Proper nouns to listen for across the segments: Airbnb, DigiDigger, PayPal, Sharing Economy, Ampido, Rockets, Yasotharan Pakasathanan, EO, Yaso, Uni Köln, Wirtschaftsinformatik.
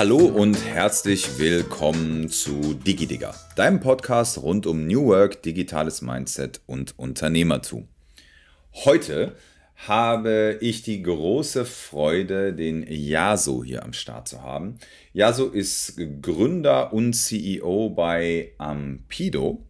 Hallo und herzlich willkommen zu DigiDigger, deinem Podcast rund um New Work, digitales Mindset und Unternehmertum. Heute habe ich die große Freude, den Yaso hier am Start zu haben. Yaso ist Gründer und CEO bei Ampido.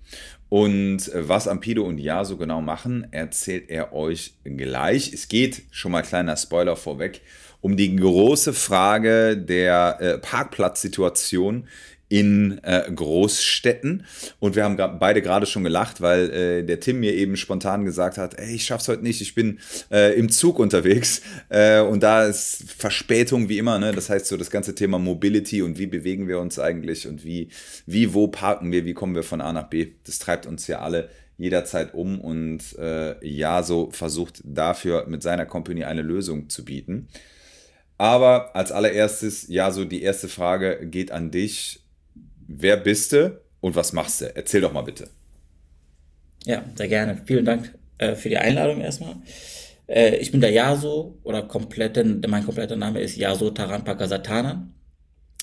Und was Ampido und Yaso genau machen, erzählt er euch gleich. Es geht, schon mal kleiner Spoiler vorweg, um die große Frage der Parkplatzsituation in Großstädten. Und wir haben beide gerade schon gelacht, weil der Tim mir eben spontan gesagt hat, ey, ich schaff's heute nicht, ich bin im Zug unterwegs. Und da ist Verspätung wie immer, ne? Das heißt so das ganze Thema Mobility und wie bewegen wir uns eigentlich und wo parken wir, wie kommen wir von A nach B. Das treibt uns ja alle jederzeit um und Yaso versucht dafür mit seiner Company eine Lösung zu bieten. Aber als allererstes, Yaso, die erste Frage geht an dich. Wer bist du und was machst du? Erzähl doch mal bitte. Ja, sehr gerne. Vielen Dank für die Einladung erstmal. Ich bin der Yaso, oder mein kompletter Name ist Yasotharan Pakasathanan.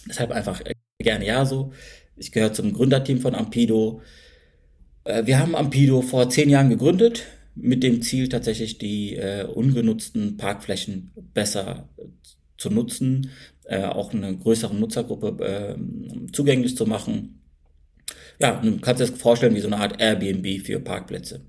Deshalb einfach gerne Yaso. Ich gehöre zum Gründerteam von Ampido. Wir haben Ampido vor 10 Jahren gegründet, mit dem Ziel tatsächlich die ungenutzten Parkflächen besser zu nutzen, auch einer größeren Nutzergruppe zugänglich zu machen. Ja, du kannst dir das vorstellen wie so eine Art Airbnb für Parkplätze.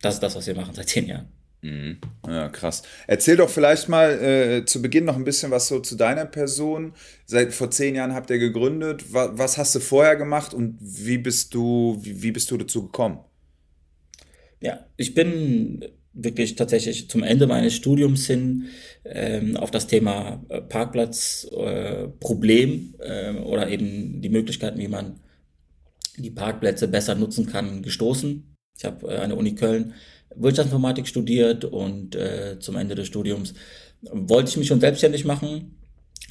Das ist das, was wir machen seit 10 Jahren. Mhm. Ja, krass. Erzähl doch vielleicht mal zu Beginn noch ein bisschen was so zu deiner Person. Seit vor 10 Jahren habt ihr gegründet. Was hast du vorher gemacht und wie bist du dazu gekommen? Ja, ich bin wirklich tatsächlich zum Ende meines Studiums hin auf das Thema Parkplatzproblem oder eben die Möglichkeiten, wie man die Parkplätze besser nutzen kann, gestoßen. Ich habe an der Uni Köln Wirtschaftsinformatik studiert und zum Ende des Studiums wollte ich mich schon selbstständig machen,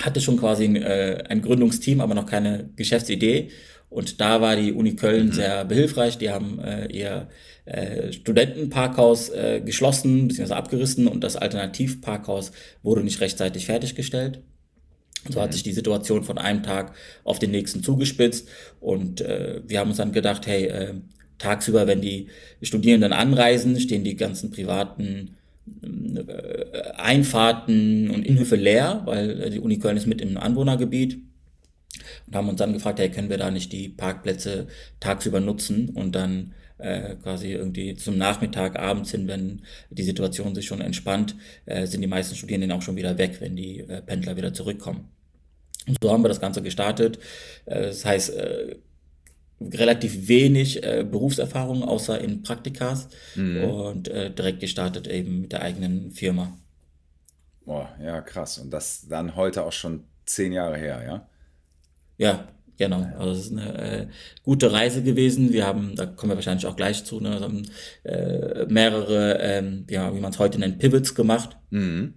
hatte schon quasi ein Gründungsteam, aber noch keine Geschäftsidee. Und da war die Uni Köln sehr behilfreich. Die haben ihr Studentenparkhaus geschlossen bzw. abgerissen und das Alternativparkhaus wurde nicht rechtzeitig fertiggestellt. So hat sich die Situation von einem Tag auf den nächsten zugespitzt und wir haben uns dann gedacht, hey, tagsüber, wenn die Studierenden anreisen, stehen die ganzen privaten Einfahrten und Innenhöfe leer, weil die Uni Köln ist mit im Anwohnergebiet. Und haben uns dann gefragt, hey, können wir da nicht die Parkplätze tagsüber nutzen und dann quasi irgendwie zum Nachmittag, abends hin, wenn die Situation sich schon entspannt, sind die meisten Studierenden auch schon wieder weg, wenn die Pendler wieder zurückkommen. Und so haben wir das Ganze gestartet. Das heißt, relativ wenig Berufserfahrung, außer in Praktikas und direkt gestartet eben mit der eigenen Firma. Boah, ja, krass. Und das dann heute auch schon 10 Jahre her, ja? Ja, genau. Also es ist eine gute Reise gewesen. Wir haben, da kommen wir wahrscheinlich auch gleich zu, ne, haben mehrere, ja, wie man es heute nennt, Pivots gemacht. Mhm.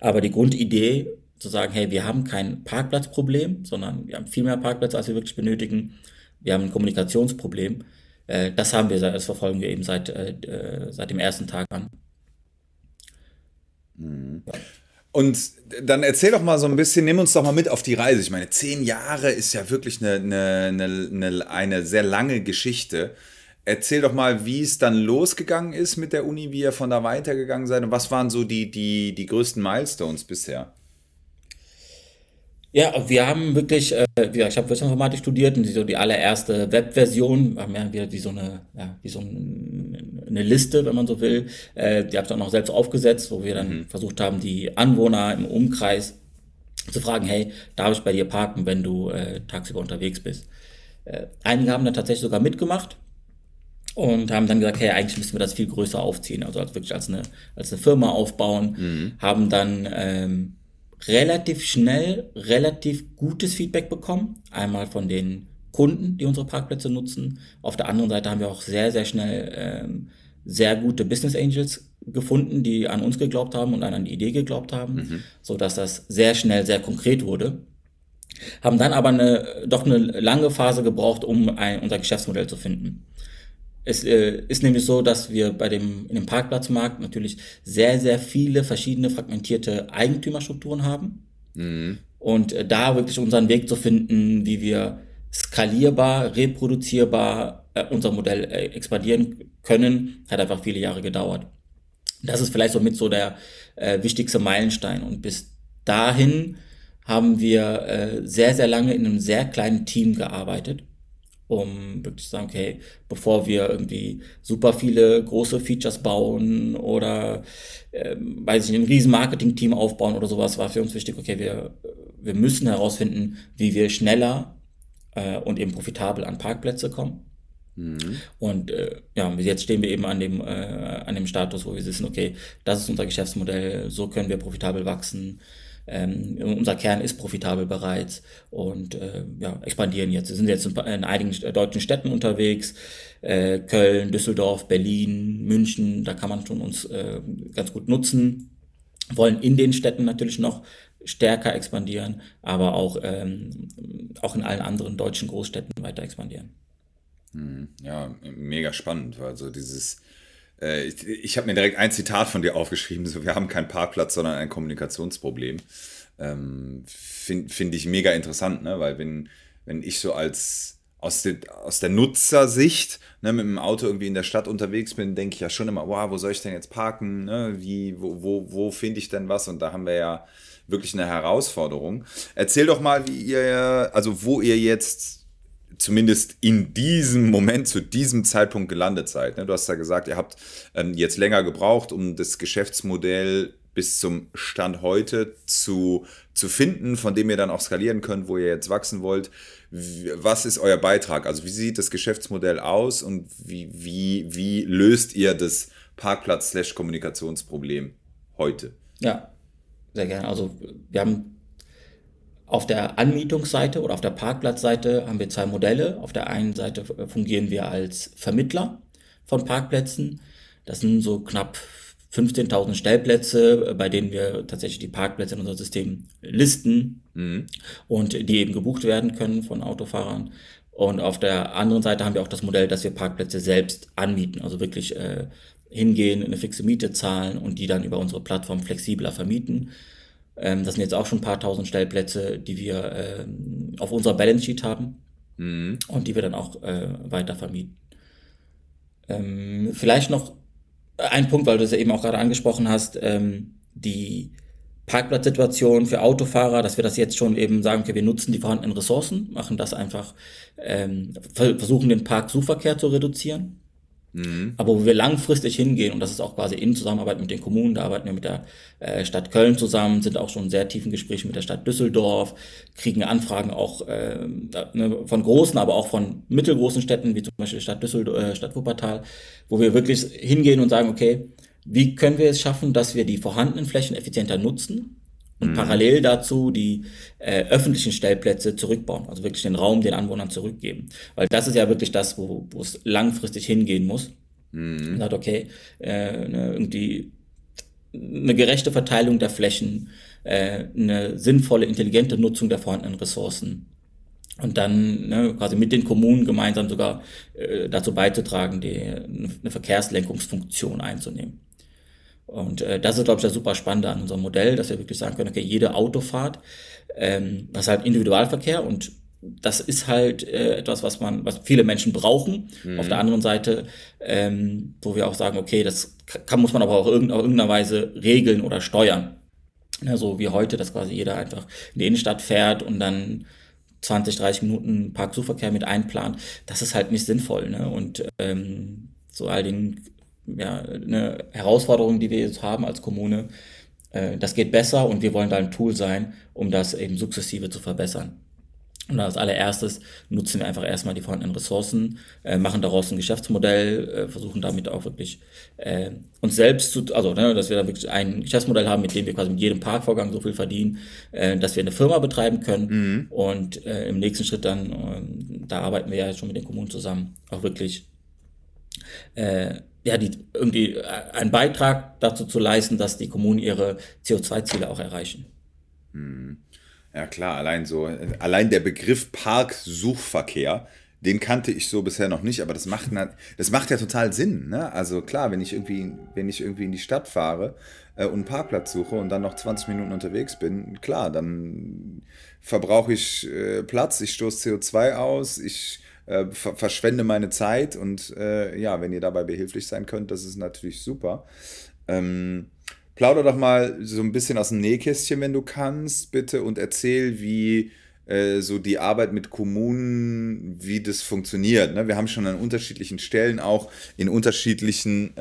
Aber die Grundidee zu sagen, hey, wir haben kein Parkplatzproblem, sondern wir haben viel mehr Parkplätze, als wir wirklich benötigen. Wir haben ein Kommunikationsproblem. Das haben wir, das verfolgen wir eben seit dem ersten Tag an. Mhm. Ja. Und dann erzähl doch mal so ein bisschen, nimm uns doch mal mit auf die Reise. Ich meine, 10 Jahre ist ja wirklich eine sehr lange Geschichte. Erzähl doch mal, wie es dann losgegangen ist mit der Uni, wie ihr von da weitergegangen seid und was waren so die größten Milestones bisher? Ja, wir haben wirklich, ich habe Wirtschaftsinformatik studiert und so die allererste Webversion, haben ja wieder wie so eine Liste, wenn man so will. Die habe ich auch noch selbst aufgesetzt, wo wir dann versucht haben, die Anwohner im Umkreis zu fragen, hey, darf ich bei dir parken, wenn du tagsüber unterwegs bist? Einige haben dann tatsächlich sogar mitgemacht und haben dann gesagt, hey, eigentlich müssen wir das viel größer aufziehen, also wirklich als eine Firma aufbauen, haben dann relativ schnell, relativ gutes Feedback bekommen. Einmal von den Kunden, die unsere Parkplätze nutzen. Auf der anderen Seite haben wir auch sehr, sehr schnell sehr gute Business Angels gefunden, die an uns geglaubt haben und an die Idee geglaubt haben, sodass das sehr schnell, sehr konkret wurde. Haben dann aber doch eine lange Phase gebraucht, um unser Geschäftsmodell zu finden. Es ist nämlich so, dass wir in dem Parkplatzmarkt natürlich sehr, sehr viele verschiedene fragmentierte Eigentümerstrukturen haben. und da wirklich unseren Weg zu finden, wie wir skalierbar, reproduzierbar unser Modell expandieren können, hat einfach viele Jahre gedauert. Das ist vielleicht somit so der wichtigste Meilenstein. Und bis dahin haben wir sehr, sehr lange in einem sehr kleinen Team gearbeitet, um wirklich zu sagen, okay, bevor wir irgendwie super viele große Features bauen oder, weiß ich nicht, ein riesen Marketing-Team aufbauen oder sowas, war für uns wichtig, okay, wir müssen herausfinden, wie wir schneller und eben profitabel an Parkplätze kommen. Mhm. Und ja, jetzt stehen wir eben an dem Status, wo wir wissen, okay, das ist unser Geschäftsmodell, so können wir profitabel wachsen. Unser Kern ist profitabel bereits und ja, expandieren jetzt. Wir sind jetzt in einigen deutschen Städten unterwegs, Köln, Düsseldorf, Berlin, München, da kann man schon uns ganz gut nutzen. Wollen in den Städten natürlich noch stärker expandieren, aber auch in allen anderen deutschen Großstädten weiter expandieren. Ja, mega spannend, also dieses... Ich habe mir direkt ein Zitat von dir aufgeschrieben, so, wir haben keinen Parkplatz, sondern ein Kommunikationsproblem. Find ich mega interessant, ne? Weil wenn ich so aus der Nutzersicht, ne, mit dem Auto irgendwie in der Stadt unterwegs bin, denke ich ja schon immer, wow, wo soll ich denn jetzt parken, ne? Wo finde ich denn was? Und da haben wir ja wirklich eine Herausforderung. Erzähl doch mal, wo ihr jetzt zumindest in diesem Moment, zu diesem Zeitpunkt gelandet seid. Du hast ja gesagt, ihr habt jetzt länger gebraucht, um das Geschäftsmodell bis zum Stand heute zu finden, von dem ihr dann auch skalieren könnt, wo ihr jetzt wachsen wollt. Was ist euer Beitrag? Also wie sieht das Geschäftsmodell aus und wie löst ihr das Parkplatz-/Kommunikationsproblem heute? Ja, sehr gerne. Also wir haben auf der Anmietungsseite oder auf der Parkplatzseite haben wir zwei Modelle. Auf der einen Seite fungieren wir als Vermittler von Parkplätzen. Das sind so knapp 15.000 Stellplätze, bei denen wir tatsächlich die Parkplätze in unserem System listen, mhm, und die eben gebucht werden können von Autofahrern. Und auf der anderen Seite haben wir auch das Modell, dass wir Parkplätze selbst anmieten, also wirklich hingehen, eine fixe Miete zahlen und die dann über unsere Plattform flexibler vermieten. Das sind jetzt auch schon ein paar tausend Stellplätze, die wir auf unserer Balance Sheet haben, mhm, und die wir dann auch weiter vermieten. Vielleicht noch ein Punkt, weil du es ja eben auch gerade angesprochen hast, die Parkplatzsituation für Autofahrer, dass wir das jetzt schon eben sagen, okay, wir nutzen die vorhandenen Ressourcen, machen das einfach, versuchen den Parksuchverkehr zu reduzieren. Mhm. Aber wo wir langfristig hingehen, und das ist auch quasi in Zusammenarbeit mit den Kommunen, da arbeiten wir mit der Stadt Köln zusammen, sind auch schon in sehr tiefen Gesprächen mit der Stadt Düsseldorf, kriegen Anfragen auch von großen, aber auch von mittelgroßen Städten, wie zum Beispiel Stadt Wuppertal, wo wir wirklich hingehen und sagen, okay, wie können wir es schaffen, dass wir die vorhandenen Flächen effizienter nutzen und, mhm, parallel dazu die öffentlichen Stellplätze zurückbauen, also wirklich den Raum den Anwohnern zurückgeben. Weil das ist ja wirklich das, wo es langfristig hingehen muss. Mhm. Man sagt, okay, irgendwie eine gerechte Verteilung der Flächen, eine sinnvolle, intelligente Nutzung der vorhandenen Ressourcen. Und dann quasi mit den Kommunen gemeinsam sogar dazu beizutragen, eine Verkehrslenkungsfunktion einzunehmen. Und das ist, glaube ich, das super Spannende an unserem Modell, dass wir wirklich sagen können, okay, jede Autofahrt, das ist halt Individualverkehr und das ist halt etwas, was viele Menschen brauchen. Mhm. Auf der anderen Seite, wo wir auch sagen, okay, das muss man aber auch irgendeiner Weise regeln oder steuern. Ja, so wie heute, dass quasi jeder einfach in die Innenstadt fährt und dann 20, 30 Minuten Parksuchverkehr mit einplant. Das ist halt nicht sinnvoll, ne? Und so all den... ja, eine Herausforderung, die wir jetzt haben als Kommune, das geht besser und wir wollen da ein Tool sein, um das eben sukzessive zu verbessern. Und als allererstes nutzen wir einfach erstmal die vorhandenen Ressourcen, machen daraus ein Geschäftsmodell, versuchen damit auch wirklich uns selbst dass wir da wirklich ein Geschäftsmodell haben, mit dem wir quasi mit jedem Parkvorgang so viel verdienen, dass wir eine Firma betreiben können, mhm, und im nächsten Schritt dann, da arbeiten wir ja schon mit den Kommunen zusammen, auch wirklich irgendwie einen Beitrag dazu zu leisten, dass die Kommunen ihre CO2-Ziele auch erreichen. Hm. Ja klar, allein der Begriff Parksuchverkehr, den kannte ich so bisher noch nicht, aber das macht ja total Sinn, ne? Also klar, wenn ich irgendwie in die Stadt fahre, und Parkplatz suche und dann noch 20 Minuten unterwegs bin, klar, dann verbrauche ich Platz, ich stoße CO2 aus, ich verschwende meine Zeit und ja, wenn ihr dabei behilflich sein könnt, das ist natürlich super. Plauder doch mal so ein bisschen aus dem Nähkästchen, wenn du kannst, bitte, und erzähl, wie so die Arbeit mit Kommunen, wie das funktioniert. Ne? Wir haben schon an unterschiedlichen Stellen, auch in unterschiedlichen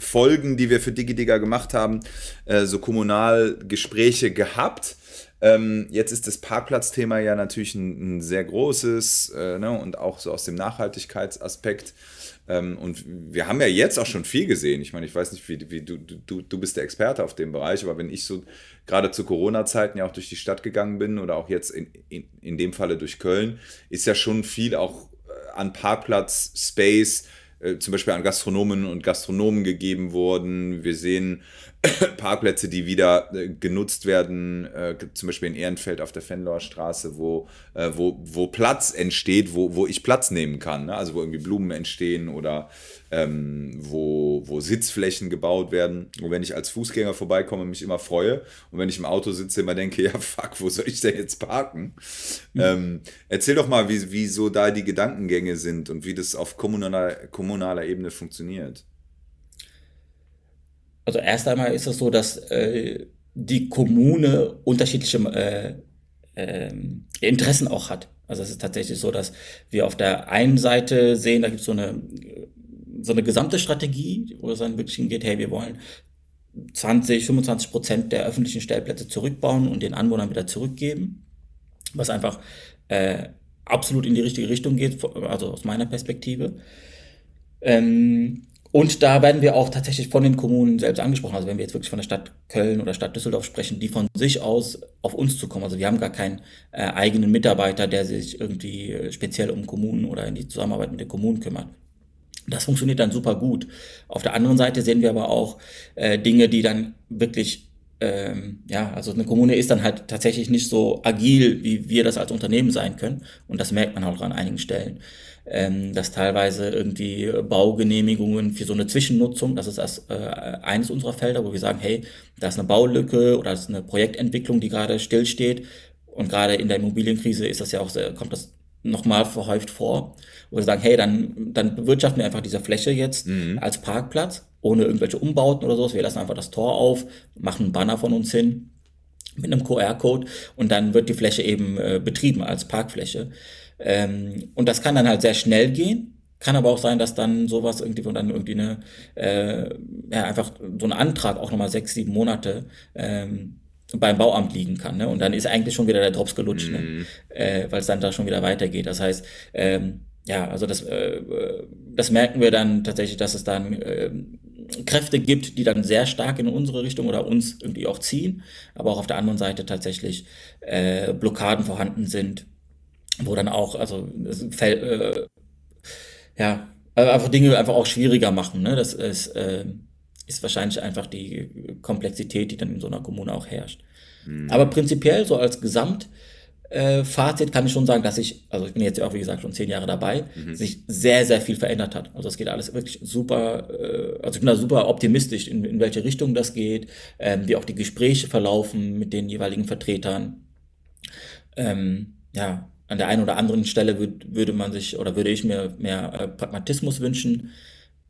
Folgen, die wir für DigiDigger gemacht haben, so Kommunalgespräche gehabt. Jetzt ist das Parkplatzthema ja natürlich ein sehr großes ne? Und auch so aus dem Nachhaltigkeitsaspekt. Und wir haben ja jetzt auch schon viel gesehen. Ich meine, ich weiß nicht, wie du bist der Experte auf dem Bereich, aber wenn ich so gerade zu Corona-Zeiten ja auch durch die Stadt gegangen bin oder auch jetzt in dem Falle durch Köln, ist ja schon viel auch an Parkplatz, Space, zum Beispiel an Gastronominnen und Gastronomen gegeben worden. Wir sehen Parkplätze, die wieder genutzt werden, zum Beispiel in Ehrenfeld auf der Venloer Straße, wo Platz entsteht, wo ich Platz nehmen kann, ne? Also wo irgendwie Blumen entstehen oder wo Sitzflächen gebaut werden. Und wenn ich als Fußgänger vorbeikomme, mich immer freue. Und wenn ich im Auto sitze, immer denke, ja fuck, wo soll ich denn jetzt parken? Mhm. Erzähl doch mal, wie so da die Gedankengänge sind und wie das auf kommunaler Ebene funktioniert. Also erst einmal ist es so, dass die Kommune unterschiedliche Interessen auch hat. Also es ist tatsächlich so, dass wir auf der einen Seite sehen, da gibt es so eine gesamte Strategie, wo es dann wirklich hingeht, hey, wir wollen 20–25% der öffentlichen Stellplätze zurückbauen und den Anwohnern wieder zurückgeben, was einfach absolut in die richtige Richtung geht, also aus meiner Perspektive. Und da werden wir auch tatsächlich von den Kommunen selbst angesprochen. Also wenn wir jetzt wirklich von der Stadt Köln oder Stadt Düsseldorf sprechen, die von sich aus auf uns zukommen. Also wir haben gar keinen eigenen Mitarbeiter, der sich irgendwie speziell um Kommunen oder in die Zusammenarbeit mit den Kommunen kümmert. Das funktioniert dann super gut. Auf der anderen Seite sehen wir aber auch Dinge, die dann wirklich, ja, also eine Kommune ist dann halt tatsächlich nicht so agil, wie wir das als Unternehmen sein können. Und das merkt man auch an einigen Stellen. Dass teilweise irgendwie Baugenehmigungen für so eine Zwischennutzung, das ist eines unserer Felder, wo wir sagen, hey, da ist eine Baulücke oder da ist eine Projektentwicklung, die gerade stillsteht, und gerade in der Immobilienkrise ist das ja auch sehr, kommt das nochmal verhäuft vor, wo wir sagen, hey, dann bewirtschaften wir einfach diese Fläche jetzt als Parkplatz, ohne irgendwelche Umbauten oder sowas, wir lassen einfach das Tor auf, machen einen Banner von uns hin mit einem QR-Code und dann wird die Fläche eben betrieben als Parkfläche. Und das kann dann halt sehr schnell gehen, kann aber auch sein, dass dann sowas irgendwie und dann irgendwie eine ja, einfach so ein Antrag auch nochmal 6–7 Monate beim Bauamt liegen kann, ne? Und dann ist eigentlich schon wieder der Drops gelutscht, ne? Weil es dann da schon wieder weitergeht. Das heißt, ja, also das merken wir dann tatsächlich, dass es dann Kräfte gibt, die dann sehr stark in unsere Richtung oder uns irgendwie auch ziehen, aber auch auf der anderen Seite tatsächlich Blockaden vorhanden sind, wo dann auch, also ja, einfach Dinge einfach auch schwieriger machen, ne? Das ist wahrscheinlich einfach die Komplexität, die dann in so einer Kommune auch herrscht. Aber prinzipiell, so als Gesamtfazit kann ich schon sagen, dass sich, also ich bin jetzt ja auch, wie gesagt, schon 10 Jahre dabei, sich sehr, sehr viel verändert hat. Also es geht alles wirklich super, also ich bin da super optimistisch, in welche Richtung das geht, wie auch die Gespräche verlaufen mit den jeweiligen Vertretern. Ja, an der einen oder anderen Stelle würde man sich, oder würde ich mir mehr Pragmatismus wünschen.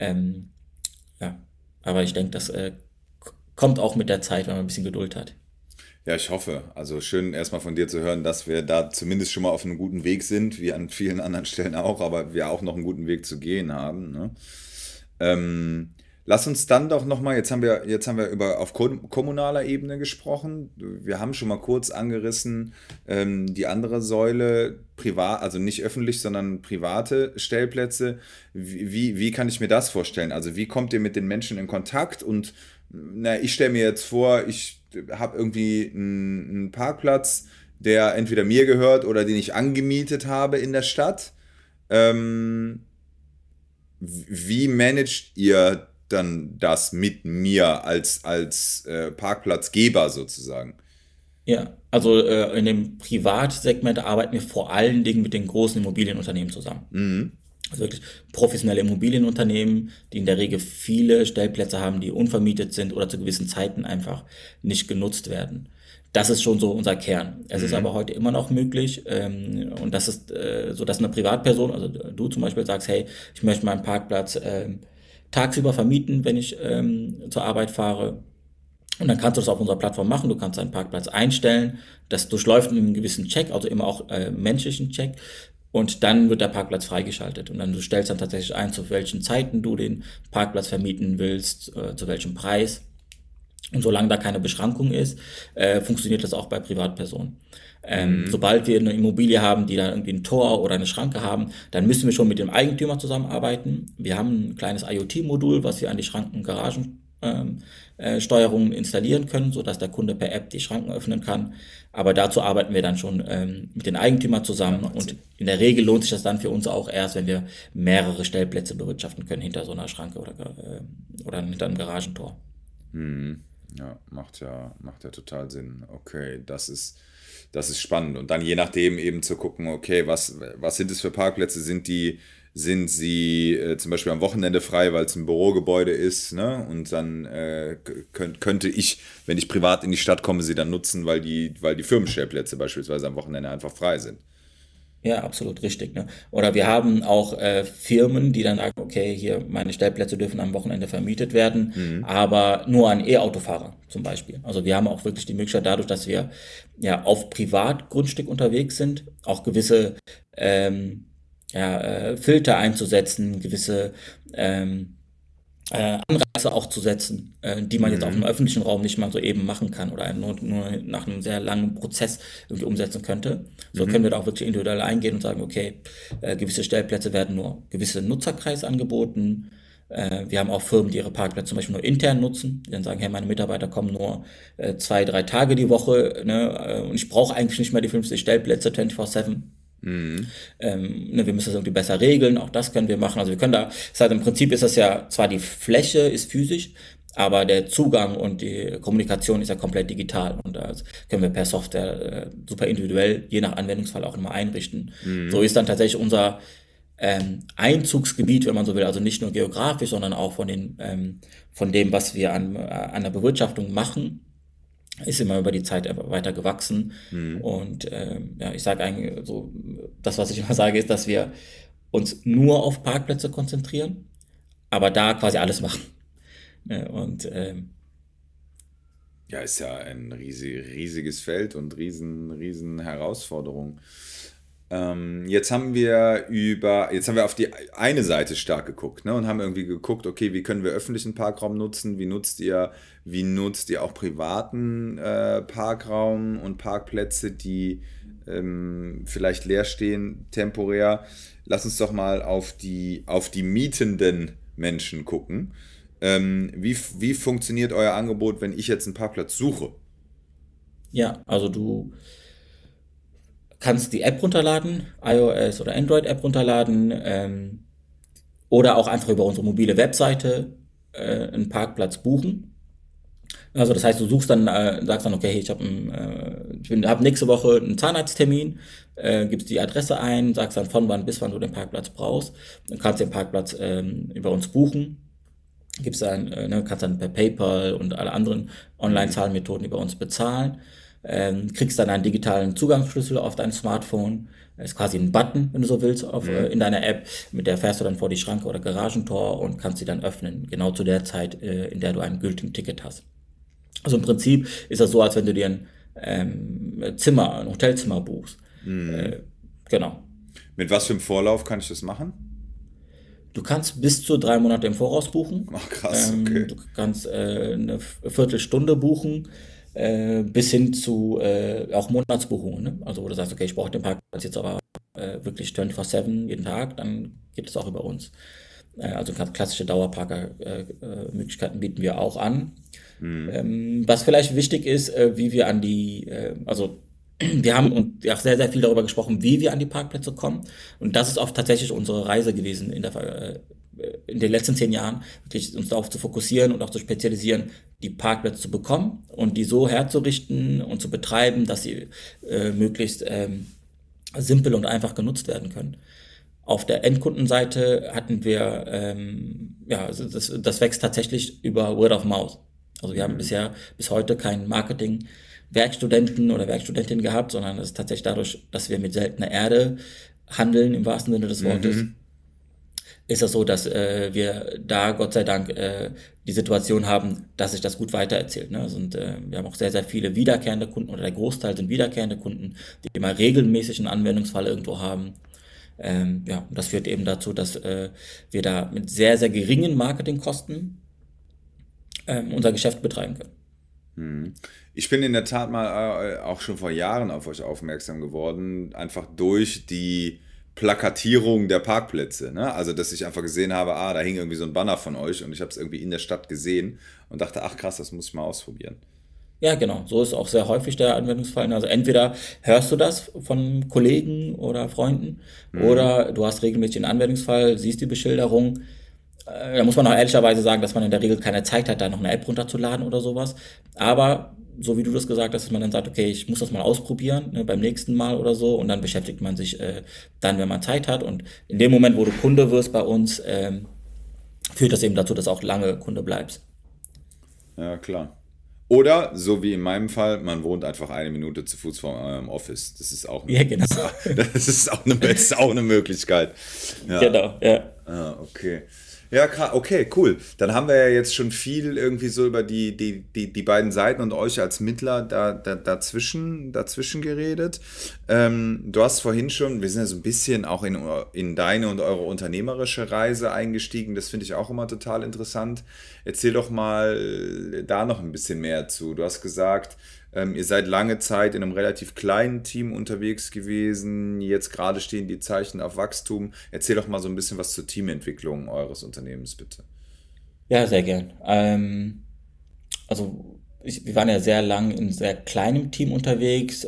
Ja, aber ich denke, das kommt auch mit der Zeit, wenn man ein bisschen Geduld hat. Ja, ich hoffe. Also schön erstmal von dir zu hören, dass wir da zumindest schon mal auf einem guten Weg sind, wie an vielen anderen Stellen auch, aber wir auch noch einen guten Weg zu gehen haben, ne? Lass uns dann doch nochmal, jetzt haben wir über auf kommunaler Ebene gesprochen. Wir haben schon mal kurz angerissen, die andere Säule, privat, also nicht öffentlich, sondern private Stellplätze. Wie kann ich mir das vorstellen? Also wie kommt ihr mit den Menschen in Kontakt? Und na, ich stelle mir jetzt vor, ich habe irgendwie einen Parkplatz, der entweder mir gehört oder den ich angemietet habe in der Stadt. Wie managt ihr dann das mit mir als Parkplatzgeber sozusagen? Ja, also in dem Privatsegment arbeiten wir vor allen Dingen mit den großen Immobilienunternehmen zusammen. Also wirklich professionelle Immobilienunternehmen, die in der Regel viele Stellplätze haben, die unvermietet sind oder zu gewissen Zeiten einfach nicht genutzt werden. Das ist schon so unser Kern. Es ist aber heute immer noch möglich, und das ist so, dass eine Privatperson, also du zum Beispiel sagst, hey, ich möchte meinen Parkplatz tagsüber vermieten, wenn ich zur Arbeit fahre. Und dann kannst du das auf unserer Plattform machen, du kannst deinen Parkplatz einstellen, das durchläuft einen gewissen Check, also immer auch menschlichen Check, und dann wird der Parkplatz freigeschaltet. Und dann du stellst dann tatsächlich ein, zu welchen Zeiten du den Parkplatz vermieten willst, zu welchem Preis. Und solange da keine Beschränkung ist, funktioniert das auch bei Privatpersonen. Sobald wir eine Immobilie haben, die da irgendwie ein Tor oder eine Schranke haben, dann müssen wir schon mit dem Eigentümer zusammenarbeiten. Wir haben ein kleines IoT-Modul, was wir an die Schranken- und Garagensteuerungen installieren können, sodass der Kunde per App die Schranken öffnen kann. Aber dazu arbeiten wir dann schon mit den Eigentümern zusammen. Ja, und in der Regel lohnt sich das dann für uns auch erst, wenn wir mehrere Stellplätze bewirtschaften können hinter so einer Schranke oder hinter einem Garagentor. Ja, macht ja total Sinn. Okay, das ist spannend. Und dann je nachdem eben zu gucken, okay, was sind es für Parkplätze? Sind sie zum Beispiel am Wochenende frei, weil es ein Bürogebäude ist, ne? Und dann könnte ich, wenn ich privat in die Stadt komme, sie dann nutzen, weil die Firmenstellplätze beispielsweise am Wochenende einfach frei sind. Ja, absolut richtig. Ne? Oder wir haben auch Firmen, die dann sagen, okay, hier meine Stellplätze dürfen am Wochenende vermietet werden, aber nur an E-Autofahrer zum Beispiel. Also wir haben auch wirklich die Möglichkeit, dadurch, dass wir ja auf Privatgrundstück unterwegs sind, auch gewisse Filter einzusetzen, gewisse Anreize auch zu setzen, die man jetzt auch im öffentlichen Raum nicht mal so eben machen kann oder nur nach einem sehr langen Prozess irgendwie umsetzen könnte. So können wir da auch wirklich individuell eingehen und sagen, okay, gewisse Stellplätze werden nur gewisse Nutzerkreis angeboten. Wir haben auch Firmen, die ihre Parkplätze zum Beispiel nur intern nutzen, die dann sagen, hey, meine Mitarbeiter kommen nur 2, 3 Tage die Woche, ne, und ich brauche eigentlich nicht mehr die 50 Stellplätze 24/7. Wir müssen das irgendwie besser regeln, auch das können wir machen. Also wir können da, das heißt, im Prinzip ist das ja, zwar die Fläche ist physisch, aber der Zugang und die Kommunikation ist ja komplett digital, und das können wir per Software super individuell, je nach Anwendungsfall auch immer einrichten. So ist dann tatsächlich unser Einzugsgebiet, wenn man so will, also nicht nur geografisch, sondern auch von dem, was wir an der Bewirtschaftung machen, ist immer über die Zeit weiter gewachsen. Und ich sage eigentlich so, das, was ich immer sage, ist, dass wir uns nur auf Parkplätze konzentrieren, aber da quasi alles machen. Ja, ist ja ein riesiges Feld und riesen Herausforderung. Jetzt haben wir auf die eine Seite stark geguckt, ne, und haben irgendwie geguckt, okay, wie können wir öffentlichen Parkraum nutzen, wie nutzt ihr auch privaten Parkraum und Parkplätze, die vielleicht leer stehen, temporär. Lass uns doch mal auf die mietenden Menschen gucken. Wie funktioniert euer Angebot, wenn ich jetzt einen Parkplatz suche? Ja, also du kannst die App runterladen, iOS oder Android App runterladen, oder auch einfach über unsere mobile Webseite einen Parkplatz buchen. Also das heißt, du suchst dann, sagst dann, okay, hey, ich habe nächste Woche einen Zahnarzttermin, gibst die Adresse ein, sagst dann von wann bis wann du den Parkplatz brauchst, dann kannst du den Parkplatz über uns buchen. Gibst dann, kannst dann per PayPal und alle anderen Online-Zahlmethoden über uns bezahlen. Kriegst dann einen digitalen Zugangsschlüssel auf dein Smartphone. Das ist quasi ein Button, wenn du so willst, in deiner App. Mit der fährst du dann vor die Schranke oder Garagentor und kannst sie dann öffnen. Genau zu der Zeit, in der du einen gültigen Ticket hast. Also im Prinzip ist das so, als wenn du dir ein Hotelzimmer buchst. Genau. Mit was für einem Vorlauf kann ich das machen? Du kannst bis zu 3 Monate im Voraus buchen. Ach krass, okay. Du kannst eine Viertelstunde buchen, bis hin zu auch Monatsbuchungen. Ne? Also wo du sagst, okay, ich brauche den Parkplatz jetzt aber wirklich 24/7 jeden Tag, dann gibt es auch über uns. Also klassische Dauerparker-Möglichkeiten bieten wir auch an. Was vielleicht wichtig ist, wie wir an die, wir haben ja sehr viel darüber gesprochen, wie wir an die Parkplätze kommen. Und das ist auch tatsächlich unsere Reise gewesen in den letzten 10 Jahren, wirklich uns darauf zu fokussieren und auch zu spezialisieren, die Parkplätze zu bekommen und die so herzurichten und zu betreiben, dass sie möglichst simpel und einfach genutzt werden können. Auf der Endkundenseite hatten wir, das wächst tatsächlich über Word of Mouth. Also wir haben bis heute keinen Marketing-Werkstudenten oder Werkstudentin gehabt, sondern es ist tatsächlich dadurch, dass wir mit seltener Erde handeln, im wahrsten Sinne des Wortes, ist das so, dass wir da Gott sei Dank die Situation haben, dass sich das gut weitererzählt. Ne? Also, und, wir haben auch sehr, sehr viele wiederkehrende Kunden, oder der Großteil sind wiederkehrende Kunden, die mal regelmäßig einen Anwendungsfall irgendwo haben. Und das führt eben dazu, dass wir da mit sehr, sehr geringen Marketingkosten unser Geschäft betreiben können. Ich bin in der Tat mal auch schon vor Jahren auf euch aufmerksam geworden, einfach durch die Plakatierung der Parkplätze, ne? Also dass ich einfach gesehen habe, da hing irgendwie so ein Banner von euch und ich habe es irgendwie in der Stadt gesehen und dachte, ach krass, das muss ich mal ausprobieren. Ja, genau, so ist auch sehr häufig der Anwendungsfall. Also entweder hörst du das von Kollegen oder Freunden oder du hast regelmäßig den Anwendungsfall, siehst die Beschilderung. Da muss man auch ehrlicherweise sagen, dass man in der Regel keine Zeit hat, da noch eine App runterzuladen oder sowas. Aber so wie du das gesagt hast, dass man dann sagt, okay, ich muss das mal ausprobieren, ne, beim nächsten Mal oder so, und dann beschäftigt man sich dann, wenn man Zeit hat, und in dem Moment, wo du Kunde wirst bei uns, führt das eben dazu, dass auch lange Kunde bleibst. Ja, klar. Oder, so wie in meinem Fall, man wohnt einfach 1 Minute zu Fuß von eurem Office. Das ist auch eine, das ist auch eine Möglichkeit. Ja. Genau, ja. Ah, okay. Ja, okay, cool. Dann haben wir ja jetzt schon viel irgendwie so über die beiden Seiten und euch als Mittler dazwischen geredet. Du hast vorhin schon, wir sind ja so ein bisschen auch in deine und eure unternehmerische Reise eingestiegen. Das finde ich auch immer total interessant. Erzähl doch mal da noch ein bisschen mehr zu. Du hast gesagt, ihr seid lange Zeit in einem relativ kleinen Team unterwegs gewesen. Jetzt gerade stehen die Zeichen auf Wachstum. Erzähl doch mal so ein bisschen was zur Teamentwicklung eures Unternehmens, bitte. Ja, sehr gern. Wir waren ja sehr lang in sehr kleinem Team unterwegs,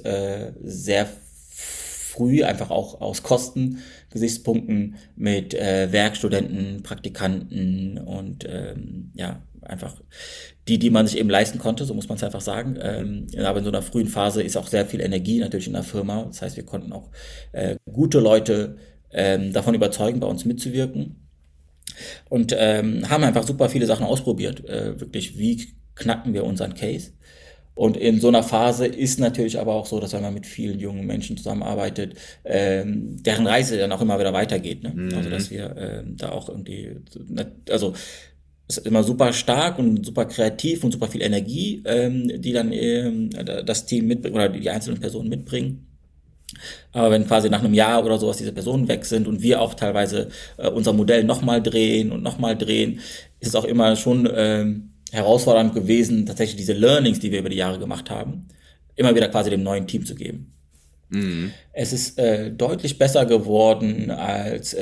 sehr früh, einfach auch aus Kostengesichtspunkten, mit Werkstudenten, Praktikanten und einfach die man sich eben leisten konnte, so muss man es einfach sagen. Aber in so einer frühen Phase ist auch sehr viel Energie natürlich in der Firma. Das heißt, wir konnten auch gute Leute davon überzeugen, bei uns mitzuwirken. Und haben einfach super viele Sachen ausprobiert. Wirklich, wie knacken wir unseren Case? Und in so einer Phase ist natürlich aber auch so, dass wenn man mit vielen jungen Menschen zusammenarbeitet, deren Reise dann auch immer wieder weitergeht. Ne? Also, dass wir da auch irgendwie, es ist immer super stark und super kreativ und super viel Energie, die dann das Team mitbringt oder die einzelnen Personen mitbringen. Aber wenn quasi nach einem Jahr oder sowas diese Personen weg sind und wir auch teilweise unser Modell nochmal drehen, ist es auch immer schon herausfordernd gewesen, tatsächlich diese Learnings, die wir über die Jahre gemacht haben, immer wieder quasi dem neuen Team zu geben. Es ist deutlich besser geworden, als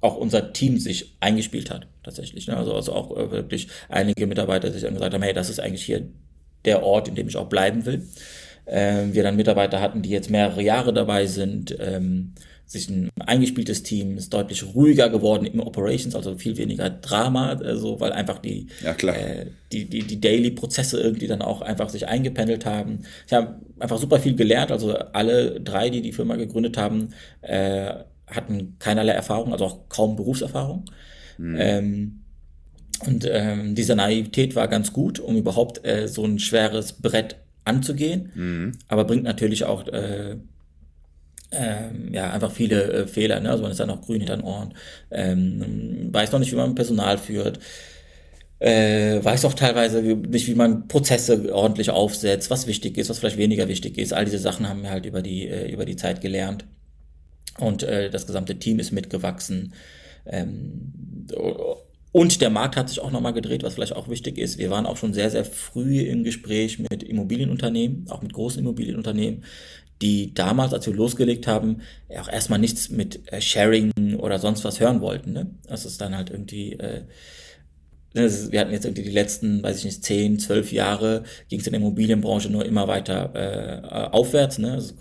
auch unser Team sich eingespielt hat, tatsächlich. Ne? Also auch wirklich einige Mitarbeiter sich dann gesagt haben, hey, das ist eigentlich hier der Ort, in dem ich auch bleiben will. Wir dann Mitarbeiter hatten, die jetzt mehrere Jahre dabei sind, sich ein eingespieltes Team, ist deutlich ruhiger geworden im Operations, also viel weniger Drama, weil einfach die Daily-Prozesse irgendwie dann auch einfach sich eingependelt haben. Ich habe einfach super viel gelernt, also alle drei, die die Firma gegründet haben, hatten keinerlei Erfahrung, also auch kaum Berufserfahrung. Diese Naivität war ganz gut, um überhaupt so ein schweres Brett anzugehen, aber bringt natürlich auch einfach viele Fehler, ne? Also man ist dann auch grün hinter den Ohren, weiß noch nicht, wie man Personal führt, weiß auch teilweise nicht, wie man Prozesse ordentlich aufsetzt, was wichtig ist, was vielleicht weniger wichtig ist. All diese Sachen haben wir halt über die Zeit gelernt, und das gesamte Team ist mitgewachsen. Und der Markt hat sich auch nochmal gedreht, was vielleicht auch wichtig ist. Wir waren auch schon sehr, sehr früh im Gespräch mit Immobilienunternehmen, auch mit großen Immobilienunternehmen, die damals, als wir losgelegt haben, auch erstmal nichts mit Sharing oder sonst was hören wollten. Ne? Das ist dann halt irgendwie, wir hatten jetzt irgendwie die letzten, 10, 12 Jahre, ging es in der Immobilienbranche nur immer weiter aufwärts. Ne? Also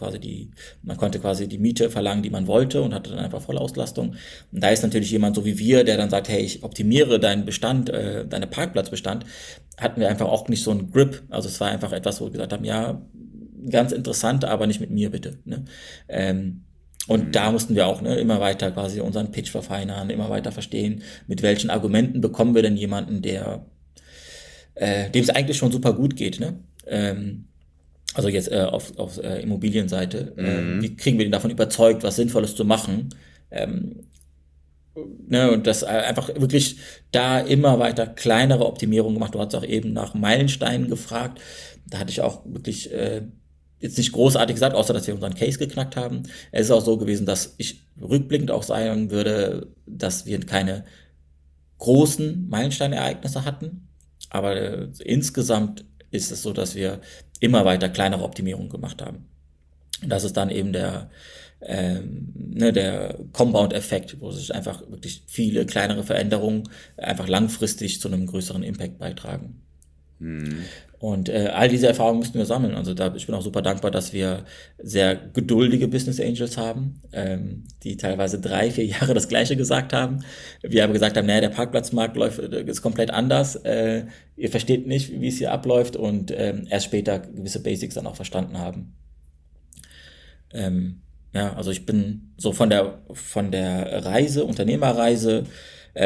man konnte quasi die Miete verlangen, die man wollte, und hatte dann einfach Vollauslastung. Und da ist natürlich jemand so wie wir, der dann sagt, hey, ich optimiere deinen Bestand, deinen Parkplatzbestand, hatten wir einfach auch nicht so einen Grip. Also es war einfach etwas, wo wir gesagt haben, ja, ganz interessant, aber nicht mit mir bitte. Ne? Und da mussten wir auch immer weiter quasi unseren Pitch verfeinern, immer weiter verstehen, mit welchen Argumenten bekommen wir denn jemanden, der dem es eigentlich schon super gut geht, also jetzt auf Immobilienseite, wie kriegen wir den davon überzeugt, was Sinnvolles zu machen, und das einfach wirklich da immer weiter kleinere Optimierungen gemacht. Du hast auch eben nach Meilensteinen gefragt, da hatte ich auch wirklich jetzt nicht großartig gesagt, außer dass wir unseren Case geknackt haben. Es ist auch so gewesen, dass ich rückblickend auch sagen würde, dass wir keine großen Meilensteinereignisse hatten, aber insgesamt ist es so, dass wir immer weiter kleinere Optimierungen gemacht haben. Das ist dann eben der der Compound-Effekt, wo sich einfach wirklich viele kleinere Veränderungen einfach langfristig zu einem größeren Impact beitragen. Und all diese Erfahrungen müssen wir sammeln. Also ich bin auch super dankbar, dass wir sehr geduldige Business Angels haben, die teilweise 3-4 Jahre das Gleiche gesagt haben. Wir haben gesagt, der Parkplatzmarkt ist komplett anders. Ihr versteht nicht, wie es hier abläuft, und erst später gewisse Basics dann auch verstanden haben. Also ich bin so von der Reise, Unternehmerreise,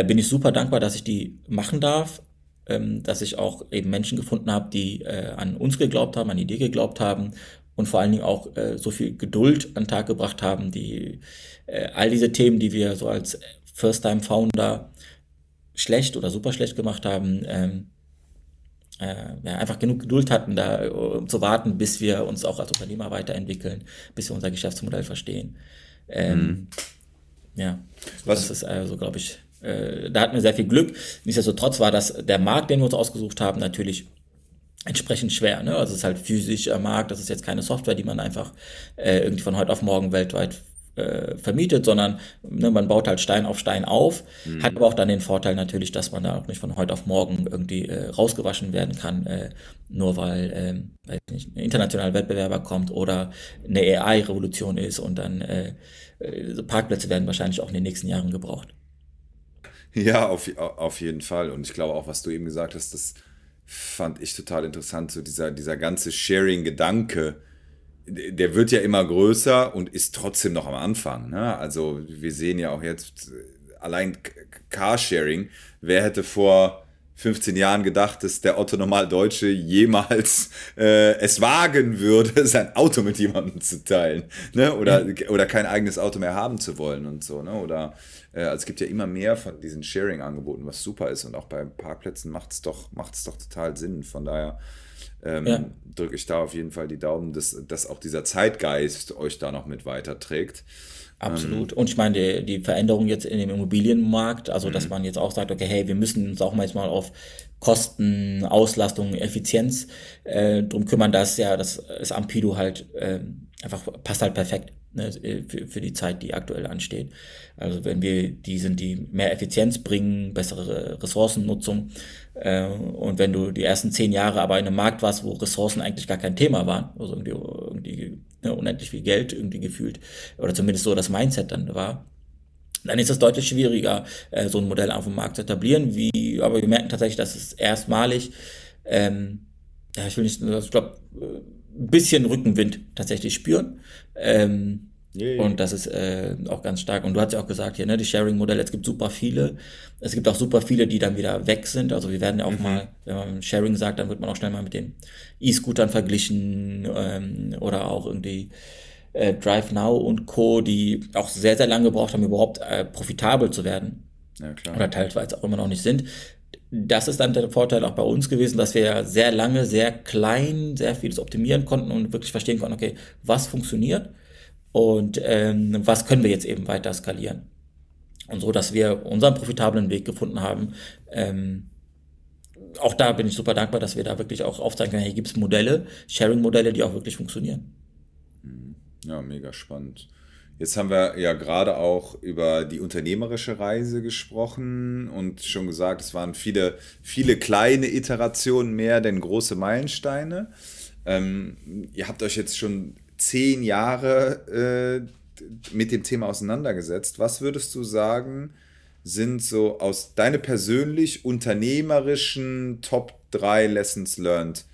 bin ich super dankbar, dass ich die machen darf. Dass ich auch eben Menschen gefunden habe, die an uns geglaubt haben, an die Idee geglaubt haben und vor allen Dingen auch so viel Geduld an den Tag gebracht haben, die all diese Themen, die wir so als First-Time-Founder schlecht oder super schlecht gemacht haben, einfach genug Geduld hatten, da um zu warten, bis wir uns auch als Unternehmer weiterentwickeln, bis wir unser Geschäftsmodell verstehen. Das ist also, glaube ich, da hatten wir sehr viel Glück. Nichtsdestotrotz war das der Markt, den wir uns ausgesucht haben, natürlich entsprechend schwer. Also es ist halt physischer Markt, das ist jetzt keine Software, die man einfach irgendwie von heute auf morgen weltweit vermietet, sondern man baut halt Stein auf Stein auf, hat aber auch dann den Vorteil natürlich, dass man da auch nicht von heute auf morgen irgendwie rausgewaschen werden kann, nur weil ein internationaler Wettbewerber kommt oder eine AI-Revolution ist, und dann Parkplätze werden wahrscheinlich auch in den nächsten Jahren gebraucht. Ja, auf jeden Fall. Und ich glaube auch, was du eben gesagt hast, das fand ich total interessant, so dieser ganze Sharing-Gedanke, der wird ja immer größer und ist trotzdem noch am Anfang. Also wir sehen ja auch jetzt, allein Carsharing, wer hätte vor 15 Jahren gedacht, dass der Otto-Normal-Deutsche jemals es wagen würde, sein Auto mit jemandem zu teilen, oder kein eigenes Auto mehr haben zu wollen und so, also es gibt ja immer mehr von diesen Sharing-Angeboten, was super ist, und auch bei Parkplätzen macht's doch total Sinn. Von daher drücke ich da auf jeden Fall die Daumen, dass auch dieser Zeitgeist euch da noch mit weiterträgt. Absolut. Und ich meine, die Veränderung jetzt in dem Immobilienmarkt, also dass man jetzt auch sagt, okay, hey, wir müssen uns auch manchmal auf Kosten, Auslastung, Effizienz drum kümmern. Das ist Ampido halt einfach, passt halt perfekt für die Zeit, die aktuell ansteht. Also wenn wir die sind, die mehr Effizienz bringen, bessere Ressourcennutzung, und wenn du die ersten 10 Jahre aber in einem Markt warst, wo Ressourcen eigentlich gar kein Thema waren, also irgendwie unendlich viel Geld irgendwie gefühlt, oder zumindest so das Mindset dann war, dann ist es deutlich schwieriger, so ein Modell auf dem Markt zu etablieren. Aber wir merken tatsächlich, dass es erstmalig, ich glaube, ein bisschen Rückenwind tatsächlich spüren. Und das ist auch ganz stark. Und du hast ja auch gesagt, die Sharing-Modelle, es gibt super viele. Es gibt auch super viele, die dann wieder weg sind. Also wir werden ja auch mal, wenn man Sharing sagt, dann wird man auch schnell mal mit den E-Scootern verglichen, oder auch irgendwie Drive Now und Co., die auch sehr, sehr lange gebraucht haben, überhaupt profitabel zu werden. Ja, klar. Oder teilweise auch immer noch nicht sind. Das ist dann der Vorteil auch bei uns gewesen, dass wir ja sehr lange, sehr klein, sehr vieles optimieren konnten und wirklich verstehen konnten, okay, was funktioniert und was können wir jetzt eben weiter skalieren. Und so, dass wir unseren profitablen Weg gefunden haben. Auch da bin ich super dankbar, dass wir da wirklich auch aufzeigen können, hier gibt es Modelle, Sharing-Modelle, die auch wirklich funktionieren. Ja, mega spannend. Jetzt haben wir ja gerade auch über die unternehmerische Reise gesprochen und schon gesagt, es waren viele, viele kleine Iterationen mehr, denn große Meilensteine. Ihr habt euch jetzt schon 10 Jahre mit dem Thema auseinandergesetzt. Was würdest du sagen, sind so aus deine persönlich unternehmerischen Top 3 Lessons learned,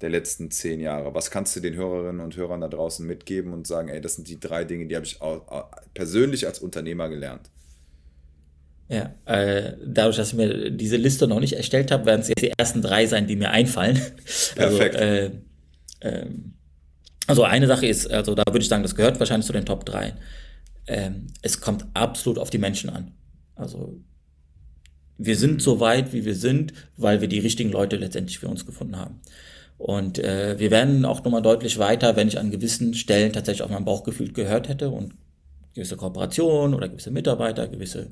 der letzten 10 Jahre? Was kannst du den Hörerinnen und Hörern da draußen mitgeben und sagen, ey, das sind die 3 Dinge, die habe ich auch persönlich als Unternehmer gelernt? Ja, dadurch, dass ich mir diese Liste noch nicht erstellt habe, werden es jetzt die ersten 3 sein, die mir einfallen. Perfekt. Also eine Sache ist, also da würde ich sagen, das gehört wahrscheinlich zu den Top 3. Es kommt absolut auf die Menschen an. Also wir sind so weit, wie wir sind, weil wir die richtigen Leute letztendlich für uns gefunden haben. Und wir werden auch nochmal deutlich weiter, wenn ich an gewissen Stellen tatsächlich auf mein Bauchgefühl gehört hätte und gewisse Kooperationen oder gewisse Mitarbeiter, gewisse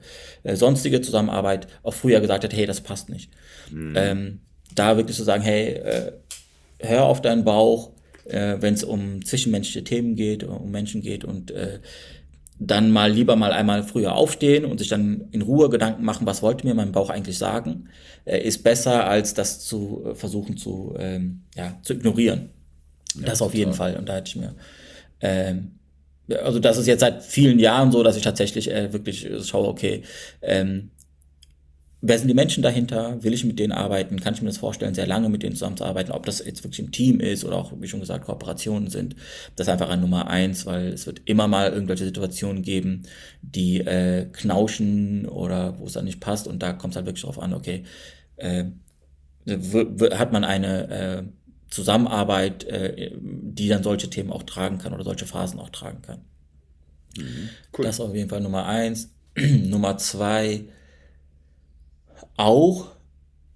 sonstige Zusammenarbeit auch früher gesagt hat, hey, das passt nicht. Mhm. Da wirklich zu sagen, hey, hör auf deinen Bauch, wenn es um zwischenmenschliche Themen geht, um Menschen geht und dann mal lieber einmal früher aufstehen und sich dann in Ruhe Gedanken machen, was wollte mir mein Bauch eigentlich sagen, ist besser, als das zu versuchen zu ignorieren. Ja, das auf jeden Fall. Und da hätte ich mir... Also das ist jetzt seit vielen Jahren so, dass ich tatsächlich wirklich schaue, okay, wer sind die Menschen dahinter? Will ich mit denen arbeiten? Kann ich mir das vorstellen, sehr lange mit denen zusammenzuarbeiten? Ob das jetzt wirklich ein Team ist oder auch, wie schon gesagt, Kooperationen sind. Das ist einfach an Nummer 1, weil es wird immer mal irgendwelche Situationen geben, die knauschen oder wo es dann nicht passt. Und da kommt es halt wirklich drauf an, okay, hat man eine... Zusammenarbeit, die dann solche Themen auch tragen kann oder solche Phasen auch tragen kann. Mhm, cool. Das ist auf jeden Fall Nummer 1. Nummer 2 auch